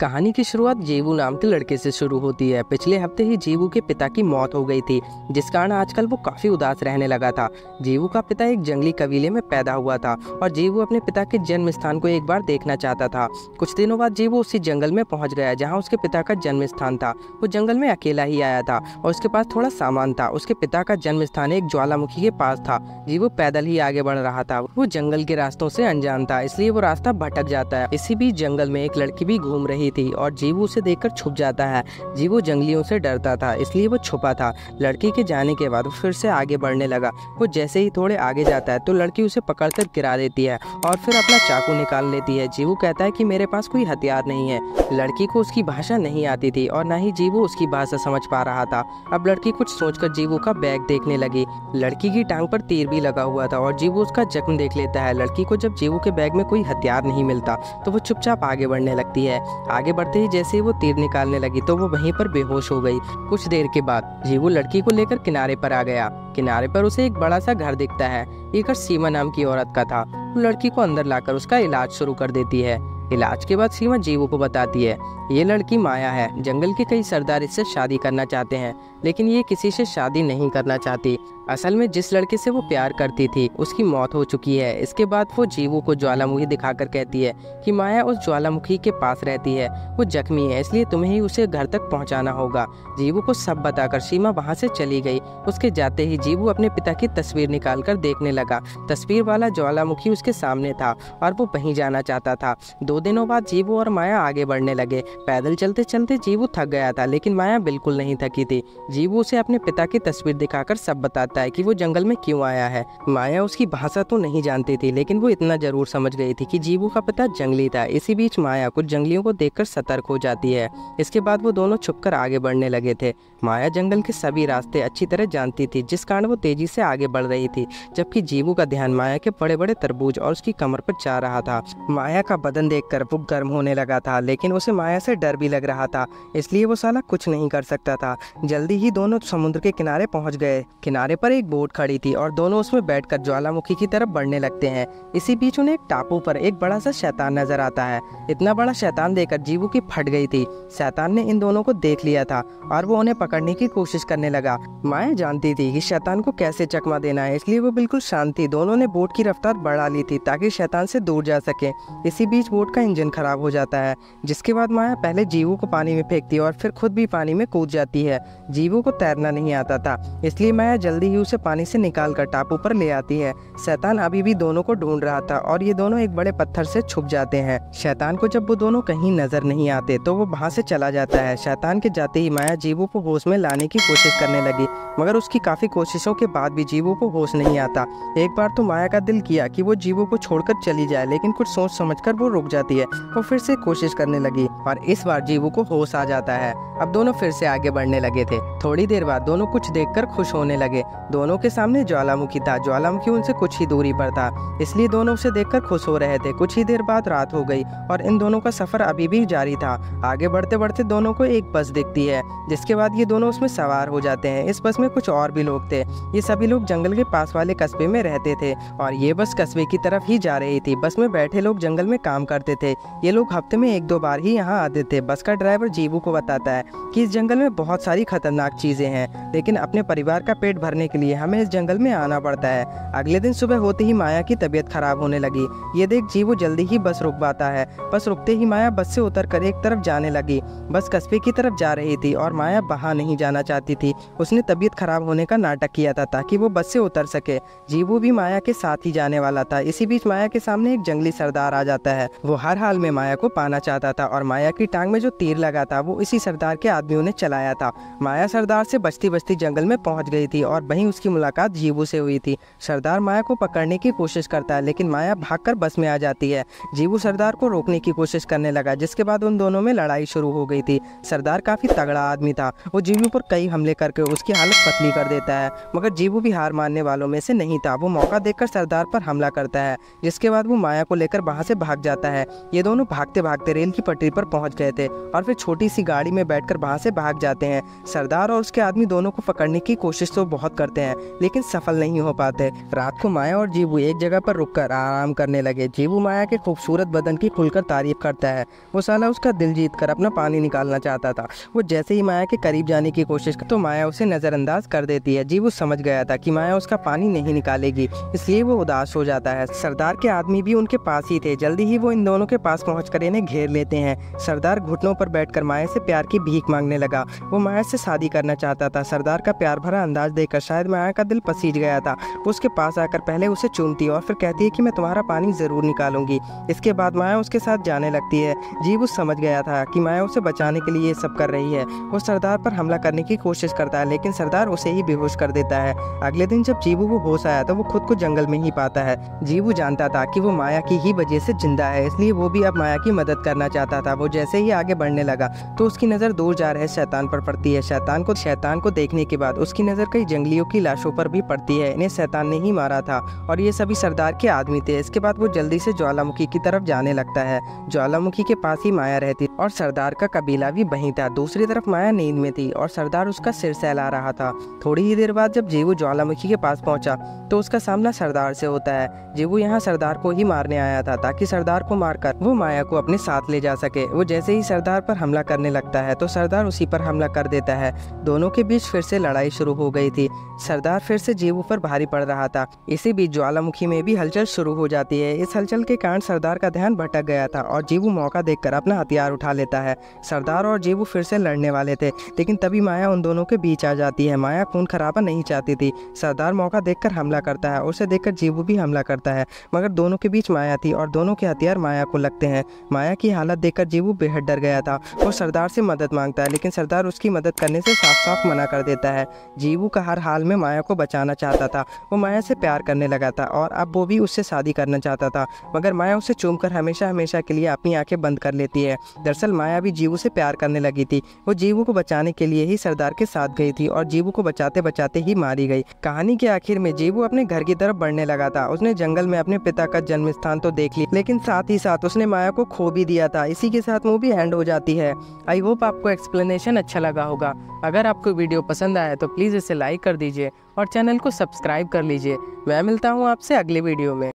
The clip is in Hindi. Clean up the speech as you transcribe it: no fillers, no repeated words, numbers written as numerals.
कहानी की शुरुआत जीवू नाम के लड़के से शुरू होती है। पिछले हफ्ते ही जीवू के पिता की मौत हो गई थी, जिस कारण आजकल वो काफ़ी उदास रहने लगा था। जीवू का पिता एक जंगली कबीले में पैदा हुआ था और जीवू अपने पिता के जन्म स्थान को एक बार देखना चाहता था। कुछ दिनों बाद जीवू उसी जंगल में पहुंच गया जहां उसके पिता का जन्म स्थान था। वो जंगल में अकेला ही आया था और उसके पास थोड़ा सामान था। उसके पिता का जन्म स्थान एक ज्वालामुखी के पास था। जीवू पैदल ही आगे बढ़ रहा था। वो जंगल के रास्तों से अनजान था, इसलिए वो रास्ता भटक जाता है। इसी बीच जंगल में एक लड़की भी घूम रही थी और जीवू उसे देखकर छुप जाता है। जीवू जंगलियों से डरता था, इसलिए वो छुपा था। लड़की के जाने के बाद वो फिर से आगे बढ़ने लगा। वो जैसे ही थोड़े आगे जाता है तो लड़की उसे पकड़कर गिरा देती है और फिर अपना चाकू निकाल लेती है। जीवू कहता है कि मेरे पास कोई हथियार नहीं है। लड़की को उसकी भाषा नहीं आती थी और न ही जीवू उसकी भाषा समझ पा रहा था। अब लड़की कुछ सोचकर जीवू का बैग देखने लगी। लड़की की टांग पर तीर भी लगा हुआ था और जीवू उसका जख्म देख लेता है। लड़की को जब जीवू के बैग में कोई हथियार नहीं मिलता तो वो चुपचाप आगे बढ़ने लगती है। आगे बढ़ते ही जैसे ही वो तीर निकालने लगी तो वो वहीं पर बेहोश हो गई। कुछ देर के बाद जीवू लड़की को लेकर किनारे पर आ गया। किनारे पर उसे एक बड़ा सा घर दिखता है। ये घर सीमा नाम की औरत का था। वो लड़की को अंदर लाकर उसका इलाज शुरू कर देती है। इलाज के बाद सीमा जीवू को बताती है, ये लड़की माया है। जंगल के कई सरदार इससे शादी करना चाहते हैं, लेकिन ये किसी से शादी नहीं करना चाहती। असल में जिस लड़के से वो प्यार करती थी उसकी मौत हो चुकी है। इसके बाद वो जीवू को ज्वालामुखी दिखाकर कहती है कि माया उस ज्वालामुखी के पास रहती है। वो जख्मी है, इसलिए तुम्हें ही उसे घर तक पहुंचाना होगा। जीवू को सब बताकर सीमा वहां से चली गई। उसके जाते ही जीवू अपने पिता की तस्वीर निकालकर देखने लगा। तस्वीर वाला ज्वालामुखी उसके सामने था और वो वहीं जाना चाहता था। 2 दिनों बाद जीवू और माया आगे बढ़ने लगे। पैदल चलते चलते जीवू थक गया था, लेकिन माया बिल्कुल नहीं थकी थी। जीवू उसे अपने पिता की तस्वीर दिखाकर सब बताता है कि वो जंगल में क्यों आया है। माया उसकी भाषा तो नहीं जानती थी, लेकिन वो इतना जरूर समझ गई थी कि जीवू का पिता जंगली था। इसी बीच माया कुछ जंगलियों को देखकर सतर्क हो जाती है। इसके बाद वो दोनों छुपकर आगे बढ़ने लगे थे। माया जंगल के सभी रास्ते अच्छी तरह जानती थी, जिस कारण वो तेजी से आगे बढ़ रही थी, जबकि जीवू का ध्यान माया के बड़े बड़े तरबूज और उसकी कमर पर जा रहा था। माया का बदन देखकर वो गर्म होने लगा था, लेकिन उसे माया से डर भी लग रहा था, इसलिए वो साला कुछ नहीं कर सकता था। जल्दी ही दोनों समुद्र के किनारे पहुंच गए। किनारे पर एक बोट खड़ी थी और दोनों उसमें बैठकर ज्वालामुखी की तरफ बढ़ने लगते हैं। इसी बीच उन्हें एक टापू पर एक बड़ा सा शैतान नजर आता है। इतना बड़ा शैतान देखकर जीवू की फट गई थी। शैतान ने इन दोनों को देख लिया था और वो उन्हें पकड़ने की कोशिश करने लगा। माया जानती थी कि शैतान को कैसे चकमा देना है, इसलिए वो बिल्कुल शांत थी। दोनों ने बोट की रफ्तार बढ़ा ली थी ताकि शैतान से दूर जा सके। इसी बीच बोट का इंजन खराब हो जाता है, जिसके बाद माया पहले जीवू को पानी में फेंकती है और फिर खुद भी पानी में कूद जाती है। जीवू को तैरना नहीं आता था, इसलिए माया जल्दी ही उसे पानी से निकालकर टापू पर ले आती है। शैतान अभी भी दोनों को ढूंढ रहा था और ये दोनों एक बड़े पत्थर से छुप जाते हैं। शैतान को जब वो दोनों कहीं नजर नहीं आते तो वो वहाँ से चला जाता है। शैतान के जाते ही माया जीवू को होश में लाने की कोशिश करने लगी, मगर उसकी काफी कोशिशों के बाद भी जीवू को होश नहीं आता। एक बार तो माया का दिल किया कि वो जीवू को छोड़कर चली जाए, लेकिन कुछ सोच समझ कर वो रुक जाती है। वो फिर से कोशिश करने लगी और इस बार जीवू को होश आ जाता है। अब दोनों फिर से आगे बढ़ने लगे थे। थोड़ी देर बाद दोनों कुछ देखकर खुश होने लगे। दोनों के सामने ज्वालामुखी था। ज्वालामुखी उनसे कुछ ही दूरी पर था, इसलिए दोनों उसे देखकर खुश हो रहे थे। कुछ ही देर बाद रात हो गई और इन दोनों का सफर अभी भी जारी था। आगे बढ़ते बढ़ते दोनों को एक बस दिखती है, जिसके बाद ये दोनों उसमें सवार हो जाते हैं। इस बस में कुछ और भी लोग थे। ये सभी लोग जंगल के पास वाले कस्बे में रहते थे और ये बस कस्बे की तरफ ही जा रही थी। बस में बैठे लोग जंगल में काम करते थे। ये लोग हफ्ते में 1-2 बार ही यहाँ आते थे। बस का ड्राइवर जीवू को बताता है कि इस जंगल में बहुत सारी खतरनाक चीजें हैं, लेकिन अपने परिवार का पेट भरने के लिए हमें इस जंगल में आना पड़ता है। अगले दिन सुबह होते ही माया की तबीयत खराब होने लगी। ये देख जीवू जल्दी ही बस रुकवाता है। बस रुकते ही माया बस से उतरकर एक तरफ जाने लगी। बस कस्बे की तरफ जा रही थी और माया वहाँ नहीं जाना चाहती थी। उसने तबीयत खराब होने का नाटक किया था ताकि वो बस से उतर सके। जीवू भी माया के साथ ही जाने वाला था। इसी बीच माया के सामने एक जंगली सरदार आ जाता है। वो हर हाल में माया को पाना चाहता था और माया की टांग में जो तीर लगा था वो इसी सरदार के आदमियों ने चलाया था। माया सरदार से बचती बचती जंगल में पहुंच गई थी और वहीं उसकी मुलाकात जीवू से हुई थी। सरदार माया को पकड़ने की कोशिश करता है, लेकिन माया भागकर बस में आ जाती है। जीवू सरदार को रोकने की कोशिश करने लगा, जिसके बाद उन दोनों में लड़ाई शुरू हो गई थी। सरदार काफी तगड़ा आदमी था। वो जीवू पर कई हमले करके उसकी हालत पतली कर देता है, मगर जीवू भी हार मानने वालों में से नहीं था। वो मौका देखकर सरदार पर हमला करता है, जिसके बाद वो माया को लेकर वहाँ से भाग जाता है। ये दोनों भागते भागते रेल की पटरी पर पहुंच गए थे और फिर छोटी सी गाड़ी में बैठकर वहाँ से भाग जाते हैं। सरदार और उसके आदमी दोनों को पकड़ने की कोशिश तो बहुत करते लेते हैं लेकिन सफल नहीं हो पाते। रात को माया और जीबू एक जगह पर रुककर आराम करने लगे। जीबू माया के खूबसूरत बदन की खुलकर तारीफ करता है। वो साला उसका दिल जीतकर अपना पानी निकालना चाहता था। वो जैसे ही माया के करीब जाने की कोशिश तो माया उसे नजरअंदाज कर देती है। जीबू समझ गया था कि माया उसका पानी नहीं निकालेगी, इसलिए वो उदास हो जाता है। सरदार के आदमी भी उनके पास ही थे। जल्दी ही वो इन दोनों के पास पहुंचकर इन्हें घेर लेते हैं। सरदार घुटनों पर बैठकर माया से प्यार की भीख मांगने लगा। वो माया से शादी करना चाहता था। सरदार का प्यार भरा अंदाज देखकर शायद माया का दिल पसीज गया था। उसके पास आकर पहले उसे चूमती और फिर कहती है कि मैं तुम्हारा पानी जरूर निकालूंगी। इसके बाद माया उसके साथ जाने लगती है। जीबू समझ गया था कि माया उसे बचाने के लिए ये सब कर रही है। वो सरदार पर हमला करने की कोशिश करता है लेकिन सरदार उसे ही बेहोश कर देता है। अगले दिन जब जीबू को होश आया तो वो खुद को जंगल में ही पाता है। जीबू जानता था कि वो माया की ही वजह से जिंदा है, इसलिए वो भी अब माया की मदद करना चाहता था। वो जैसे ही आगे बढ़ने लगा तो उसकी नज़र दूर जा रहे शैतान पर पड़ती है। शैतान को देखने के बाद उसकी नज़र कई जंगलियों की लाशों पर भी पड़ती है। इन्हें शैतान ने ही मारा था और ये सभी सरदार के आदमी थे। इसके बाद वो जल्दी से ज्वालामुखी की तरफ जाने लगता है। ज्वालामुखी के पास ही माया रहती और सरदार का कबीला भी वहीं था। दूसरी तरफ माया नींद में थी और सरदार उसका सिर सहला रहा था। थोड़ी ही देर बाद जब जीबू ज्वालामुखी के पास पहुंचा तो उसका सामना सरदार से होता है। जीबू यहाँ सरदार को ही मारने आया था ताकि सरदार को मारकर वो माया को अपने साथ ले जा सके। वो जैसे ही सरदार पर हमला करने लगता है तो सरदार उसी पर हमला कर देता है। दोनों के बीच फिर से लड़ाई शुरू हो गई थी। सरदार फिर से जीबू पर भारी पड़ रहा था। इसी बीच ज्वालामुखी में भी हलचल शुरू हो जाती है। इस हलचल के कारण सरदार का ध्यान भटक गया था और जीबू मौका देखकर अपना हथियार उठा लेता है। सरदार और जीबू फिर से लड़ने वाले थे लेकिन तभी माया उन दोनों के बीच आ जाती है। माया खून खराबा नहीं चाहती थी। सरदार मौका देखकर हमला करता है और उसे देखकर जीबू भी हमला करता है, मगर दोनों के बीच माया थी और दोनों के हथियार माया को लगते हैं। माया की हालत देखकर जीबू बेहद डर गया था। वो सरदार से मदद मांगता है लेकिन सरदार उसकी मदद करने से साफ साफ मना कर देता है। जीबू का हर हाल में माया को बचाना चाहता था। वो माया से प्यार करने लगा था और अब वो भी उससे शादी करना चाहता था, मगर माया उसे चूमकर हमेशा हमेशा के लिए अपनी आंखें बंद कर लेती है। दरअसल माया भी जीबू से प्यार करने लगी थी। वो जीबू को बचाने के लिए ही सरदार के साथ गई थी और जीबू को बचाते बचाते ही मारी गई। कहानी के आखिर में जीबू अपने घर की तरफ बढ़ने लगा था। उसने जंगल में अपने पिता का जन्म स्थान तो देख लिया लेकिन साथ ही साथ उसने माया को खो भी दिया था। इसी के साथ मूवी एंड हो जाती है। आई होप आपको एक्सप्लेनेशन अच्छा लगा होगा। अगर आपको वीडियो पसंद आया तो प्लीज़ इसे लाइक कर दीजिए और चैनल को सब्सक्राइब कर लीजिए। मैं मिलता हूँ आपसे अगले वीडियो में।